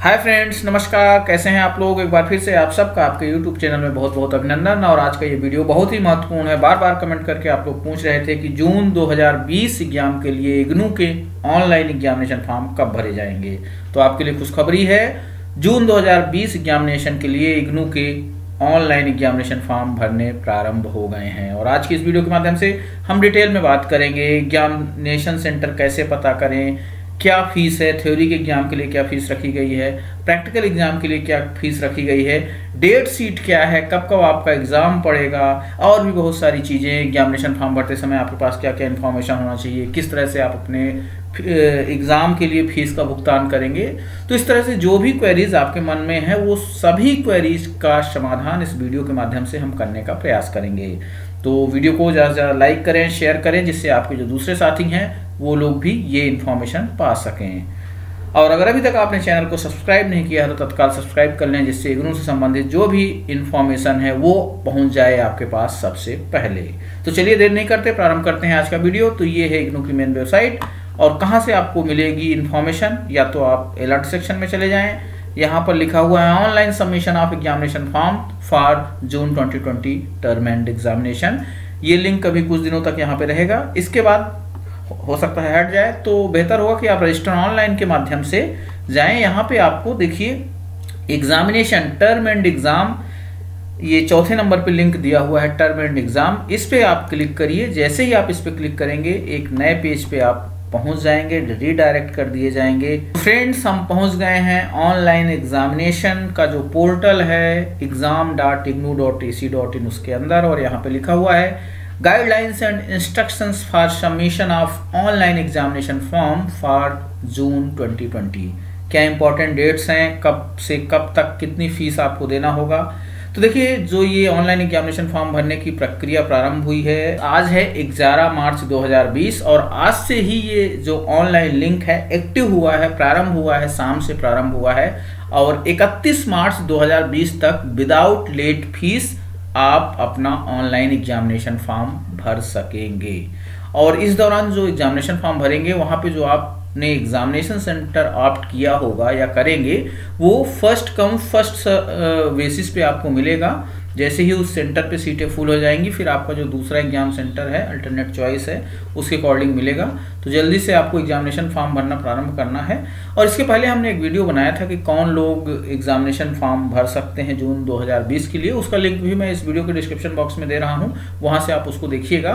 Hi friends, नमस्कार। कैसे हैं आप लोग? एक बार फिर से आप सबका आपके यूट्यूब चैनल में बहुत बहुत अभिनंदन। और आज का ये वीडियो बहुत ही महत्वपूर्ण है। बार बार कमेंट करके आप लोग पूछ रहे थे कि जून 2020 एग्जाम के लिए इग्नू के ऑनलाइन एग्जामिनेशन फॉर्म कब भरे जाएंगे। तो आपके लिए खुशखबरी है, जून 2020 एग्जामिनेशन के लिए इग्नू के ऑनलाइन एग्जामिनेशन फॉर्म भरने प्रारंभ हो गए हैं। और आज की इस वीडियो के माध्यम से हम डिटेल में बात करेंगे, एग्जामिनेशन सेंटर कैसे पता करें, क्या फीस है, थ्योरी के एग्जाम के लिए क्या फीस रखी गई है, प्रैक्टिकल एग्जाम के लिए क्या फीस रखी गई है, डेट शीट क्या है, कब कब आपका एग्ज़ाम पड़ेगा, और भी बहुत सारी चीज़ें। एग्जामिनेशन फॉर्म भरते समय आपके पास क्या क्या इन्फॉर्मेशन होना चाहिए, किस तरह से आप अपने एग्ज़ाम के लिए फीस का भुगतान करेंगे। तो इस तरह से जो भी क्वेरीज आपके मन में है, वो सभी क्वेरीज का समाधान इस वीडियो के माध्यम से हम करने का प्रयास करेंगे। तो वीडियो को ज़्यादा से ज़्यादा लाइक करें, शेयर करें, जिससे आपके जो दूसरे साथी हैं वो लोग भी ये इन्फॉर्मेशन पा सकें। और अगर अभी तक आपने चैनल को सब्सक्राइब नहीं किया है तो तत्काल सब्सक्राइब कर लें, जिससे इग्नू से संबंधित जो भी इन्फॉर्मेशन है वो पहुंच जाए आपके पास सबसे पहले। तो चलिए देर नहीं करते, प्रारंभ करते हैं आज का वीडियो। तो ये है इग्नू की मेन वेबसाइट। और कहाँ से आपको मिलेगी इन्फॉर्मेशन, या तो आप अलर्ट सेक्शन में चले जाएँ, यहाँ पर लिखा हुआ है online submission of examination form for June 2020 term end examination. ये लिंक अभी कुछ दिनों तक यहाँ पर रहेगा, इसके बाद हो सकता है हट जाए। तो बेहतर होगा कि आप रजिस्टर ऑनलाइन के माध्यम से जाएं। यहाँ पे आपको देखिए एग्जामिनेशन टर्म एंड एग्ज़ाम, ये चौथे नंबर पे लिंक दिया हुआ है टर्म एंड एग्ज़ाम। इस पे आप क्लिक करिए। जैसे ही आप इस पे क्लिक करेंगे एक नए पेज पे आप पहुँच जाएंगे, रीडायरेक्ट कर दिए जाएंगे। फ्रेंड्स, हम पहुँच गए हैं ऑनलाइन एग्जामिनेशन का जो पोर्टल है exam.ignou.ac.in, उसके अंदर। और यहाँ पर लिखा हुआ है guidelines and instructions for submission of online examination form for June 2020। क्या इंपॉर्टेंट डेट्स हैं, कब से कब तक कितनी फीस आपको देना होगा। तो देखिए, जो ये ऑनलाइन एग्जामिनेशन फॉर्म भरने की प्रक्रिया प्रारंभ हुई है, आज है 11 मार्च 2020, और आज से ही ये जो ऑनलाइन लिंक है एक्टिव हुआ है, प्रारंभ हुआ है, शाम से प्रारंभ हुआ है। और 31 मार्च 2020 तक विदाउट लेट फीस आप अपना ऑनलाइन एग्जामिनेशन फॉर्म भर सकेंगे। और इस दौरान जो एग्जामिनेशन फॉर्म भरेंगे, वहाँ पे जो आपने एग्जामिनेशन सेंटर ऑप्ट किया होगा या करेंगे, वो फर्स्ट कम फर्स्ट बेसिस पे आपको मिलेगा। जैसे ही उस सेंटर पे सीटें फुल हो जाएंगी, फिर आपका जो दूसरा एग्ज़ाम सेंटर है, अल्टरनेट चॉइस है, उसके अकॉर्डिंग मिलेगा। तो जल्दी से आपको एग्जामिनेशन फॉर्म भरना प्रारंभ करना है। और इसके पहले हमने एक वीडियो बनाया था कि कौन लोग एग्जामिनेशन फॉर्म भर सकते हैं जून 2020 के लिए, उसका लिंक भी मैं इस वीडियो के डिस्क्रिप्शन बॉक्स में दे रहा हूँ, वहाँ से आप उसको देखिएगा।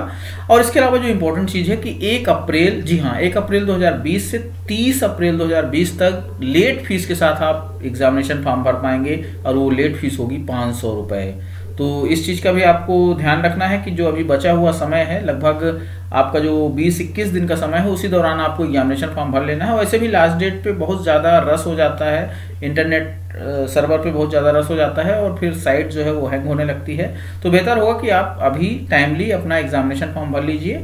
और इसके अलावा जो इम्पोर्टेंट चीज़ है कि 1 अप्रैल, जी हाँ, 1 अप्रैल 2020 से 30 अप्रैल 2020 तक लेट फीस के साथ आप एग्जामिनेशन फॉर्म भर पाएंगे, और वो लेट फीस होगी 500 रुपये। तो इस चीज़ का भी आपको ध्यान रखना है कि जो अभी बचा हुआ समय है, लगभग आपका जो 20-21 दिन का समय है, उसी दौरान आपको एग्जामिनेशन फॉर्म भर लेना है। वैसे भी लास्ट डेट पे बहुत ज़्यादा रस हो जाता है, इंटरनेट सर्वर पे बहुत ज़्यादा रस हो जाता है, और फिर साइट जो है वो हैंग होने लगती है। तो बेहतर होगा कि आप अभी टाइमली अपना एग्जामिनेशन फॉर्म भर लीजिए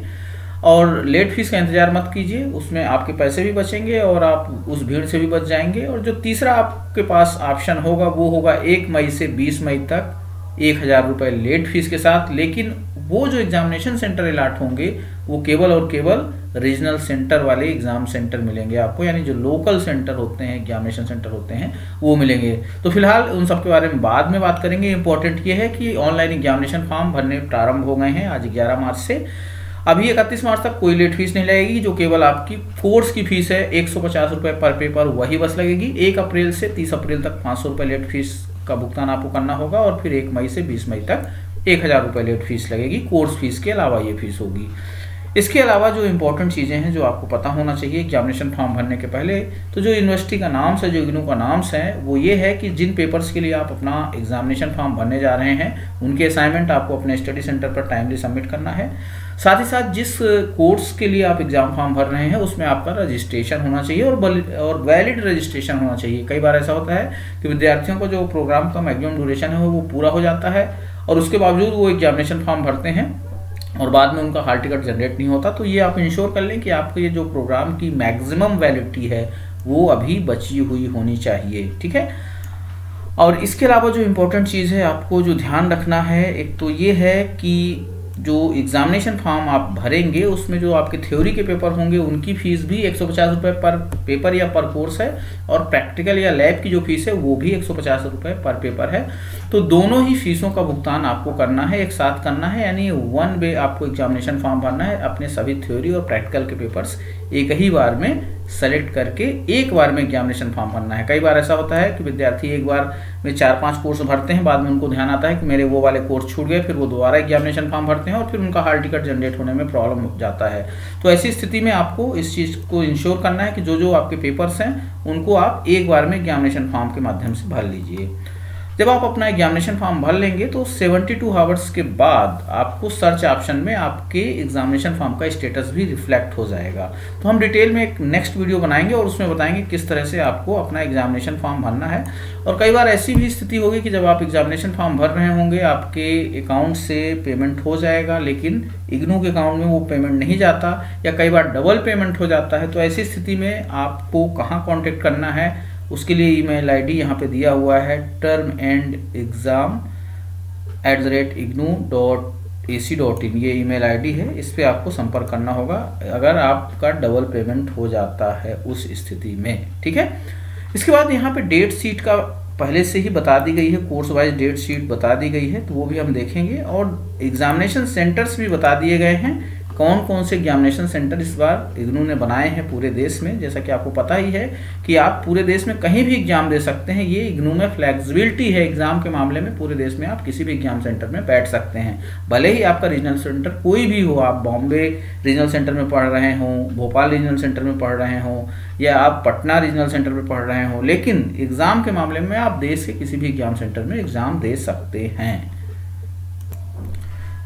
और लेट फीस का इंतजार मत कीजिए। उसमें आपके पैसे भी बचेंगे और आप उस भीड़ से भी बच जाएंगे। और जो तीसरा आपके पास ऑप्शन होगा वो होगा 1 मई से 20 मई तक 1000 रुपये लेट फीस के साथ। लेकिन वो जो एग्जामिनेशन सेंटर अलाट होंगे वो केवल और केवल रीजनल सेंटर वाले एग्ज़ाम सेंटर मिलेंगे आपको, यानी जो लोकल सेंटर होते हैं, एग्जामिनेशन सेंटर होते हैं, वो मिलेंगे। तो फिलहाल उन सब के बारे में बाद में बात करेंगे। इंपॉर्टेंट ये है कि ऑनलाइन एग्जामिनेशन फॉर्म भरने प्रारंभ हो गए हैं आज 11 मार्च से। अभी 31 मार्च तक कोई लेट फीस नहीं लगेगी। जो केवल आपकी कोर्स की फीस है 150 रुपये पर पेपर, वही बस लगेगी। 1 अप्रैल से 30 अप्रैल तक 500 रुपये लेट फीस का भुगतान आपको करना होगा, और फिर 1 मई से 20 मई तक 1000 रुपये लेट फीस लगेगी। कोर्स फीस के अलावा ये फीस होगी। इसके अलावा जो इम्पोर्टेंट चीज़ें हैं जो आपको पता होना चाहिए एग्जामिनेशन फॉर्म भरने के पहले, तो जो यूनिवर्सिटी का नाम्स है, जो इग्नू का नाम्स है, वो ये है कि जिन पेपर्स के लिए आप अपना एग्जामिनेशन फॉर्म भरने जा रहे हैं, उनके असाइनमेंट आपको अपने स्टडी सेंटर पर टाइमली सबमिट करना है। साथ ही साथ जिस कोर्स के लिए आप एग्ज़ाम फॉर्म भर रहे हैं, उसमें आपका रजिस्ट्रेशन होना चाहिए और वैलिड रजिस्ट्रेशन होना चाहिए। कई बार ऐसा होता है कि विद्यार्थियों का जो प्रोग्राम का मैक्सिमम ड्यूरेशन है वो पूरा हो जाता है, और उसके बावजूद वो एग्जामिनेशन फॉर्म भरते हैं और बाद में उनका हॉल टिकट जनरेट नहीं होता। तो ये आप इंश्योर कर लें कि आपके ये जो प्रोग्राम की मैक्सिमम वैलिडिटी है वो अभी बची हुई होनी चाहिए, ठीक है। और इसके अलावा जो इम्पोर्टेंट चीज़ है आपको जो ध्यान रखना है, एक तो ये है कि जो एग्जामिनेशन फॉर्म आप भरेंगे उसमें जो आपके थ्योरी के पेपर होंगे उनकी फीस भी 150 रुपये पर पेपर या पर कोर्स है, और प्रैक्टिकल या लैब की जो फीस है वो भी 150 रुपये पर पेपर है। तो दोनों ही फीसों का भुगतान आपको करना है, एक साथ करना है, यानी वन वे आपको एग्जामिनेशन फॉर्म भरना है, अपने सभी थ्योरी और प्रैक्टिकल के पेपर्स एक ही बार में सेलेक्ट करके एक बार में एग्जामिनेशन फॉर्म भरना है। कई बार ऐसा होता है कि विद्यार्थी एक बार में 4-5 कोर्स भरते हैं, बाद में उनको ध्यान आता है कि मेरे वो वाले कोर्स छूट गए, फिर वो दोबारा एग्जामिनेशन फॉर्म भरते हैं और फिर उनका हॉल टिकट जनरेट होने में प्रॉब्लम हो जाता है। तो ऐसी स्थिति में आपको इस चीज़ को इंश्योर करना है कि जो जो आपके पेपर्स हैं उनको आप एक बार में एग्जामिनेशन फॉर्म के माध्यम से भर लीजिए। जब आप अपना एग्जामिनेशन फॉर्म भर लेंगे तो 72 आवर्स के बाद आपको सर्च ऑप्शन में आपके एग्जामिनेशन फॉर्म का स्टेटस भी रिफ्लेक्ट हो जाएगा। तो हम डिटेल में एक नेक्स्ट वीडियो बनाएंगे और उसमें बताएंगे किस तरह से आपको अपना एग्जामिनेशन फॉर्म भरना है। और कई बार ऐसी भी स्थिति होगी कि जब आप एग्जामिनेशन फॉर्म भर रहे होंगे आपके अकाउंट से पेमेंट हो जाएगा, लेकिन इग्नू के अकाउंट में वो पेमेंट नहीं जाता या कई बार डबल पेमेंट हो जाता है। तो ऐसी स्थिति में आपको कहाँ कॉन्टेक्ट करना है, उसके लिए ईमेल आईडी यहाँ पे दिया हुआ है termandexam@ignou.ac.in, ये ईमेल आईडी है, इस पर आपको संपर्क करना होगा अगर आपका डबल पेमेंट हो जाता है उस स्थिति में, ठीक है। इसके बाद यहाँ पे डेट शीट का पहले से ही बता दी गई है, कोर्स वाइज डेट शीट बता दी गई है, तो वो भी हम देखेंगे, और एग्जामिनेशन सेंटर्स भी बता दिए गए हैं, कौन कौन से एग्जामिनेशन सेंटर इस बार इग्नू ने बनाए हैं पूरे देश में। जैसा कि आपको पता ही है कि आप पूरे देश में कहीं भी एग्जाम दे सकते हैं, ये इग्नू में फ्लेक्सिबिलिटी है एग्जाम के मामले में, पूरे देश में आप किसी भी एग्जाम सेंटर में बैठ सकते हैं, भले ही आपका रीजनल सेंटर कोई भी हो, आप बॉम्बे रीजनल सेंटर में पढ़ रहे हों, भोपाल रीजनल सेंटर में पढ़ रहे हों, या आप पटना रीजनल सेंटर में पढ़ रहे हों, लेकिन एग्ज़ाम के मामले में आप देश के किसी भी एग्जाम सेंटर में एग्ज़ाम दे सकते हैं।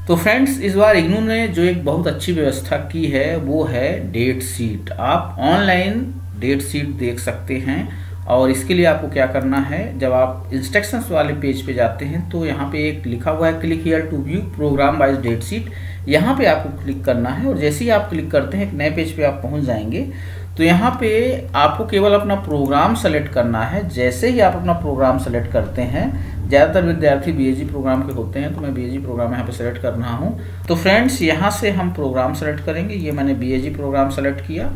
तो फ्रेंड्स, इस बार इग्नू ने जो एक बहुत अच्छी व्यवस्था की है वो है डेट शीट। आप ऑनलाइन डेट शीट देख सकते हैं, और इसके लिए आपको क्या करना है, जब आप इंस्ट्रक्शंस वाले पेज पे जाते हैं तो यहाँ पे एक लिखा हुआ है click here to view programme wise date sheet, यहाँ पे आपको क्लिक करना है, और जैसे ही आप क्लिक करते हैं एक नए पेज पे आप पहुँच जाएंगे। तो यहाँ पे आपको केवल अपना प्रोग्राम सेलेक्ट करना है। जैसे ही आप अपना प्रोग्राम सेलेक्ट करते हैं, ज़्यादातर विद्यार्थी BAG प्रोग्राम के होते हैं, तो मैं BAG प्रोग्राम यहाँ पे सेलेक्ट कर रहा हूँ। तो फ्रेंड्स, यहाँ से हम प्रोग्राम सेलेक्ट करेंगे, ये मैंने BAG प्रोग्राम सेलेक्ट किया,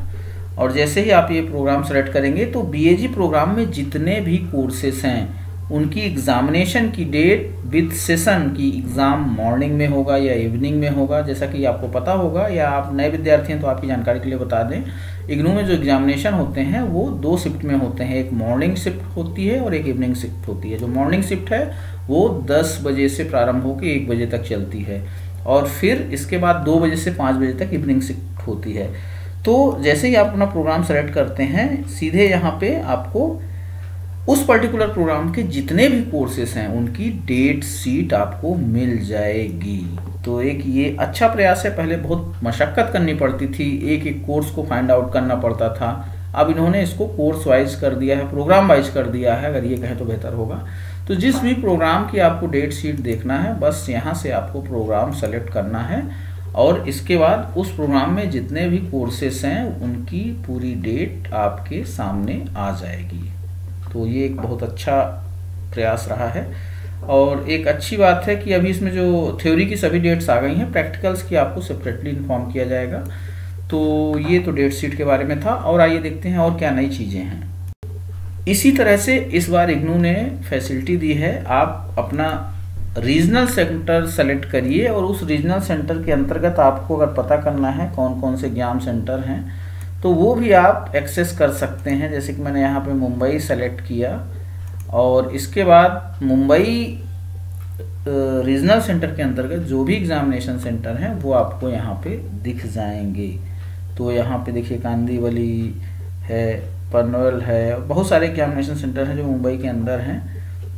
और जैसे ही आप ये प्रोग्राम सेलेक्ट करेंगे तो BAG प्रोग्राम में जितने भी कोर्सेस हैं उनकी एग्जामिनेशन की डेट विद सेशन की एग्ज़ाम मॉर्निंग में होगा या इवनिंग में होगा। जैसा कि आपको पता होगा, या आप नए विद्यार्थी हैं तो आपकी जानकारी के लिए बता दें, इग्नू में जो एग्जामिनेशन होते हैं वो 2 शिफ्ट में होते हैं, एक मॉर्निंग शिफ्ट होती है और एक इवनिंग शिफ्ट होती है। जो मॉर्निंग शिफ्ट है वो 10 बजे से प्रारंभ होकर 1 बजे तक चलती है, और फिर इसके बाद 2 बजे से 5 बजे तक इवनिंग शिफ्ट होती है। तो जैसे ही आप अपना प्रोग्राम सेलेक्ट करते हैं, सीधे यहाँ पर आपको उस पर्टिकुलर प्रोग्राम के जितने भी कोर्सेस हैं उनकी डेट शीट आपको मिल जाएगी। तो एक ये अच्छा प्रयास है, पहले बहुत मशक्कत करनी पड़ती थी, एक एक कोर्स को फाइंड आउट करना पड़ता था, अब इन्होंने इसको कोर्स वाइज कर दिया है, प्रोग्राम वाइज कर दिया है, अगर ये कहें तो बेहतर होगा। तो जिस भी प्रोग्राम की आपको डेट शीट देखना है, बस यहाँ से आपको प्रोग्राम सेलेक्ट करना है, और इसके बाद उस प्रोग्राम में जितने भी कोर्सेस हैं उनकी पूरी डेट आपके सामने आ जाएगी। तो ये एक बहुत अच्छा प्रयास रहा है, और एक अच्छी बात है कि अभी इसमें जो थ्योरी की सभी डेट्स आ गई हैं, प्रैक्टिकल्स की आपको सेपरेटली इन्फॉर्म किया जाएगा। तो ये तो डेट शीट के बारे में था, और आइए देखते हैं और क्या नई चीज़ें हैं। इसी तरह से इस बार इग्नू ने फैसिलिटी दी है, आप अपना रीजनल सेंटर सेलेक्ट करिए, और उस रीजनल सेंटर के अंतर्गत आपको अगर पता करना है कौन कौन से एग्जाम सेंटर हैं तो वो भी आप एक्सेस कर सकते हैं। जैसे कि मैंने यहाँ पे मुंबई सेलेक्ट किया, और इसके बाद मुंबई रीजनल सेंटर के अंतर्गत जो भी एग्जामिनेशन सेंटर हैं वो आपको यहाँ पे दिख जाएंगे। तो यहाँ पे देखिए कांदीवली है, पनवेल है, बहुत सारे एग्जामिनेशन सेंटर हैं जो मुंबई के अंदर हैं,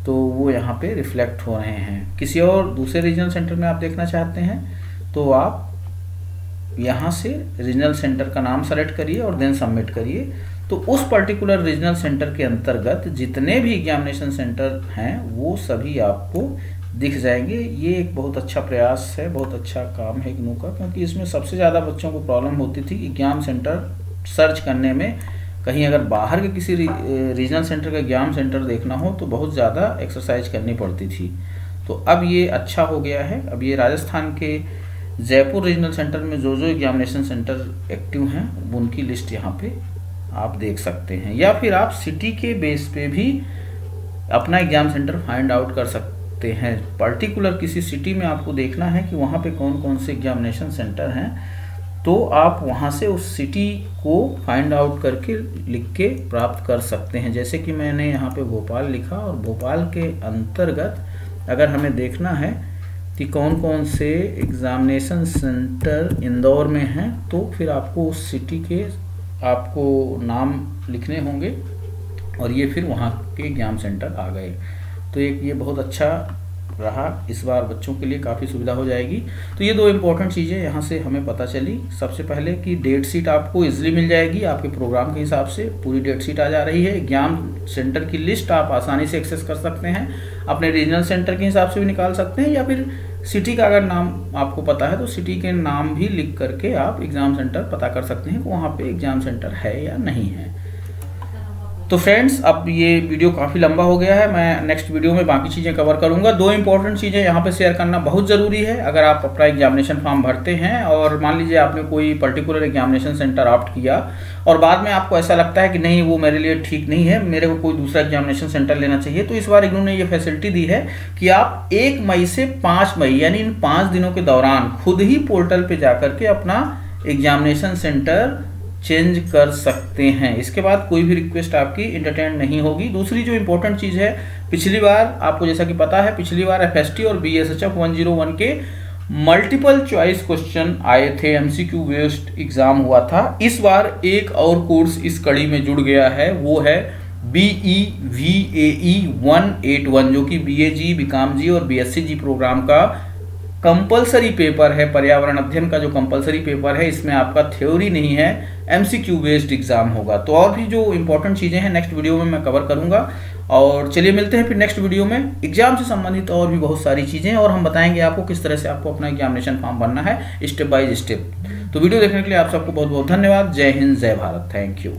तो वो यहाँ पे रिफ्लेक्ट हो रहे हैं। किसी और दूसरे रीजनल सेंटर में आप देखना चाहते हैं तो आप यहाँ से रीजनल सेंटर का नाम सेलेक्ट करिए और देन सबमिट करिए। तो उस पर्टिकुलर रीजनल सेंटर के अंतर्गत जितने भी एग्जामिनेशन सेंटर हैं वो सभी आपको दिख जाएंगे। ये एक बहुत अच्छा प्रयास है, बहुत अच्छा काम है इग्नू का, क्योंकि इसमें सबसे ज़्यादा बच्चों को प्रॉब्लम होती थी एग्जाम सेंटर सर्च करने में। कहीं अगर बाहर के किसी रीजनल सेंटर का एग्जाम सेंटर देखना हो तो बहुत ज़्यादा एक्सरसाइज करनी पड़ती थी। तो अब ये अच्छा हो गया है। अब ये राजस्थान के जयपुर रीजनल सेंटर में जो जो एग्जामिनेशन सेंटर एक्टिव हैं उनकी लिस्ट यहाँ पे आप देख सकते हैं, या फिर आप सिटी के बेस पे भी अपना एग्ज़ाम सेंटर फाइंड आउट कर सकते हैं। पर्टिकुलर किसी सिटी में आपको देखना है कि वहाँ पे कौन कौन से एग्जामिनेशन सेंटर हैं, तो आप वहाँ से उस सिटी को फाइंड आउट करके लिख के प्राप्त कर सकते हैं। जैसे कि मैंने यहाँ पे भोपाल लिखा और भोपाल के अंतर्गत अगर हमें देखना है कि कौन कौन से एग्ज़ामिनेशन सेंटर इंदौर में हैं, तो फिर आपको उस सिटी के आपको नाम लिखने होंगे और ये फिर वहाँ के एग्ज़ाम सेंटर आ गए। तो एक ये बहुत अच्छा रहा, इस बार बच्चों के लिए काफ़ी सुविधा हो जाएगी। तो ये दो इम्पोर्टेंट चीज़ें यहाँ से हमें पता चली। सबसे पहले कि डेट शीट आपको इजीली मिल जाएगी, आपके प्रोग्राम के हिसाब से पूरी डेट शीट आ जा रही है, एग्जाम सेंटर की लिस्ट आप आसानी से एक्सेस कर सकते हैं, अपने रीजनल सेंटर के हिसाब से भी निकाल सकते हैं, या फिर सिटी का अगर नाम आपको पता है तो सिटी के नाम भी लिख करके आप एग्ज़ाम सेंटर पता कर सकते हैं कि वहाँ पर एग्ज़ाम सेंटर है या नहीं है। तो फ्रेंड्स, अब ये वीडियो काफ़ी लंबा हो गया है, मैं नेक्स्ट वीडियो में बाकी चीज़ें कवर करूंगा। दो इंपॉर्टेंट चीज़ें यहाँ पे शेयर करना बहुत ज़रूरी है। अगर आप अपना एग्जामिनेशन फॉर्म भरते हैं और मान लीजिए आपने कोई पर्टिकुलर एग्जामिनेशन सेंटर ऑप्ट किया और बाद में आपको ऐसा लगता है कि नहीं वो मेरे लिए ठीक नहीं है, मेरे को कोई दूसरा एग्जामिनेशन सेंटर लेना चाहिए, तो इस बार इग्नू ने ये फैसिलिटी दी है कि आप 1 मई से 5 मई यानी इन 5 दिनों के दौरान खुद ही पोर्टल पर जा कर के अपना एग्जामिनेशन सेंटर चेंज कर सकते हैं। इसके बाद कोई भी रिक्वेस्ट आपकी इंटरटेन नहीं होगी। दूसरी जो इम्पोर्टेंट चीज़ है, पिछली बार आपको जैसा कि पता है पिछली बार एफएसटी और बीएसएचएफ 101 के मल्टीपल चॉइस क्वेश्चन आए थे, एमसीक्यू बेस्ड एग्ज़ाम हुआ था। इस बार एक और कोर्स इस कड़ी में जुड़ गया है, वो है BEVAE 181 जो कि BAG, BCom जी और BSc जी प्रोग्राम का कंपलसरी पेपर है। पर्यावरण अध्ययन का जो कंपलसरी पेपर है इसमें आपका थ्योरी नहीं है, एमसीक्यू बेस्ड एग्जाम होगा। तो और भी जो इंपॉर्टेंट चीज़ें हैं नेक्स्ट वीडियो में मैं कवर करूंगा। और चलिए मिलते हैं फिर नेक्स्ट वीडियो में, एग्जाम से संबंधित और भी बहुत सारी चीज़ें, और हम बताएंगे आपको किस तरह से आपको अपना एग्जामिनेशन फॉर्म भरना है स्टेप बाय स्टेप। तो वीडियो देखने के लिए आप सबको बहुत बहुत धन्यवाद। जय हिंद, जय भारत, थैंक यू।